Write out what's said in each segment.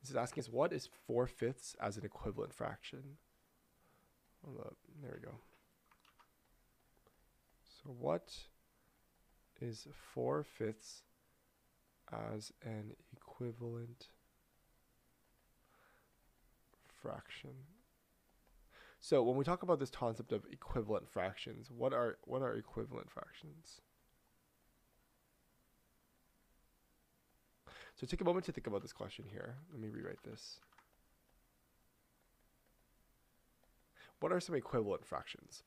This is asking us, what is 4/5 as an equivalent fraction? Hold up, there we go. So what is 4/5 as an equivalent fraction? So when we talk about this concept of equivalent fractions, what are equivalent fractions? So take a moment to think about this question here. Let me rewrite this. What are some equivalent fractions?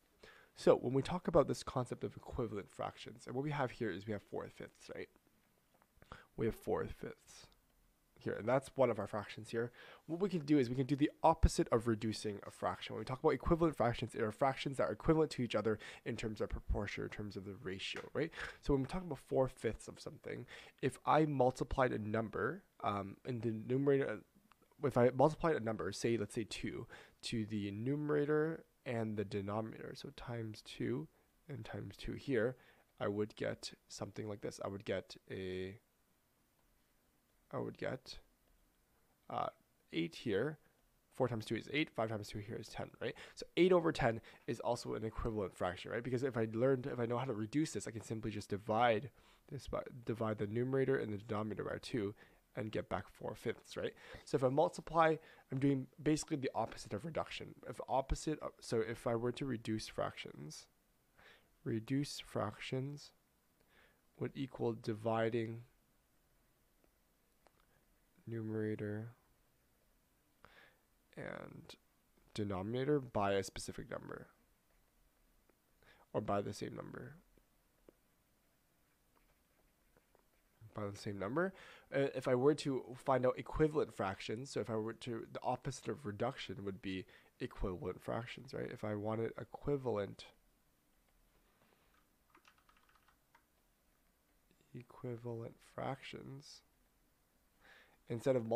So when we talk about this concept of equivalent fractions, and what we have here is we have 4/5, right? We have 4/5 here, and that's one of our fractions here. What we can do is we can do the opposite of reducing a fraction. When we talk about equivalent fractions, there are fractions that are equivalent to each other in terms of proportion, in terms of the ratio, right? So when we talk about 4/5 of something, if I multiplied a number in the numerator, if I multiplied a number, say, let's say 2, to the numerator and the denominator, so times 2 and times 2 here, I would get something like this. I would get 8 here. 4 times 2 is 8. 5 times 2 here is 10, right? So 8 over 10 is also an equivalent fraction, right? Because if I know how to reduce this, I can simply just divide the numerator and the denominator by 2 and get back 4/5, right? So if I multiply, I'm doing basically the opposite of reduction. So if I were to reduce fractions would equal dividing numerator and denominator by a specific number, or by the same number. If I were to find out equivalent fractions, so if I were to, the opposite of reduction would be equivalent fractions, right? If I wanted equivalent fractions, instead of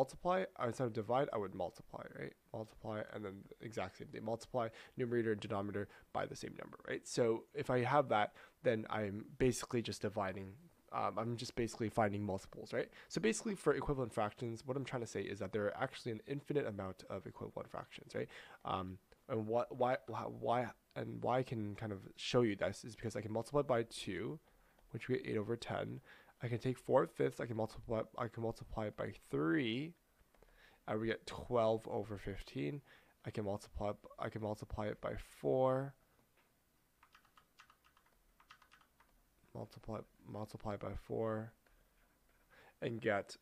divide, I would multiply, right? Multiply, and then exact same thing. Multiply numerator and denominator by the same number, right? So if I have that, then I'm basically just dividing. I'm just basically finding multiples, right? So basically for equivalent fractions, what I'm trying to say is that there are actually an infinite amount of equivalent fractions, right? And why I can kind of show you this is because I can multiply by 2, which we get 8 over 10. I can take 4/5, I can multiply it by 3, and we get 12 over 15. I can multiply it by 4. Multiply by 4, and get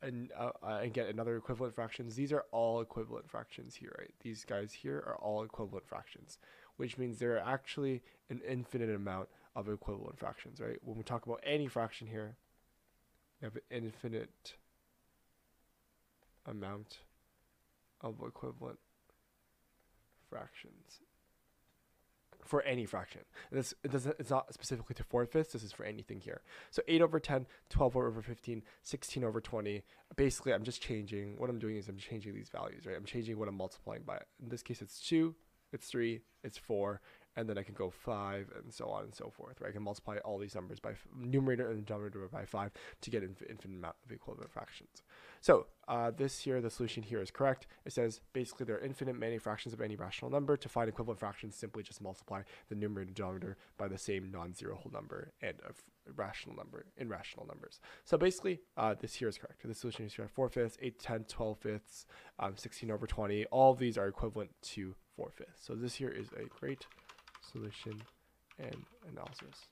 another equivalent fractions. These are all equivalent fractions here, right? These guys here are all equivalent fractions, which means there are actually an infinite amount of equivalent fractions, right? When we talk about any fraction here, we have an infinite amount of equivalent fractions. For any fraction. It's not specifically to 4/5, this is for anything here. So 8 over 10, 12 over 15, 16 over 20. Basically, I'm changing these values, right? I'm changing what I'm multiplying by. In this case, it's 2, it's 3, it's 4, and then I can go 5, and so on and so forth, right? I can multiply all these numbers by numerator and denominator by 5 to get an infinite amount of equivalent fractions. So the solution here is correct. It says basically there are infinite many fractions of any rational number. To find equivalent fractions, simply just multiply the numerator and denominator by the same non-zero whole number and a rational number in rational numbers. So basically this here is correct. The solution is correct. 4/5, 8, 10, 12/5, 16 over 20. All of these are equivalent to 4/5. So this here is a great solution and analysis.